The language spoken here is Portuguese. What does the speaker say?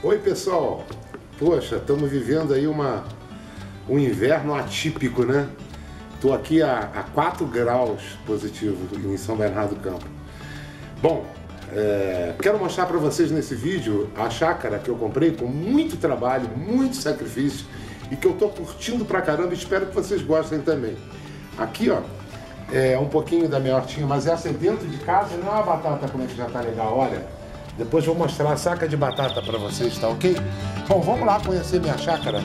Oi pessoal, poxa, estamos vivendo aí um inverno atípico, né? Estou aqui a 4 graus positivo em São Bernardo do Campo. Bom, quero mostrar para vocês nesse vídeo a chácara que eu comprei com muito trabalho, muito sacrifício e que eu estou curtindo pra caramba e espero que vocês gostem também. Aqui, ó, é um pouquinho da minha hortinha, mas essa é dentro de casa, não é a batata como é que já tá legal, olha. Depois vou mostrar a saca de batata para vocês, tá ok? Bom, vamos lá conhecer minha chácara.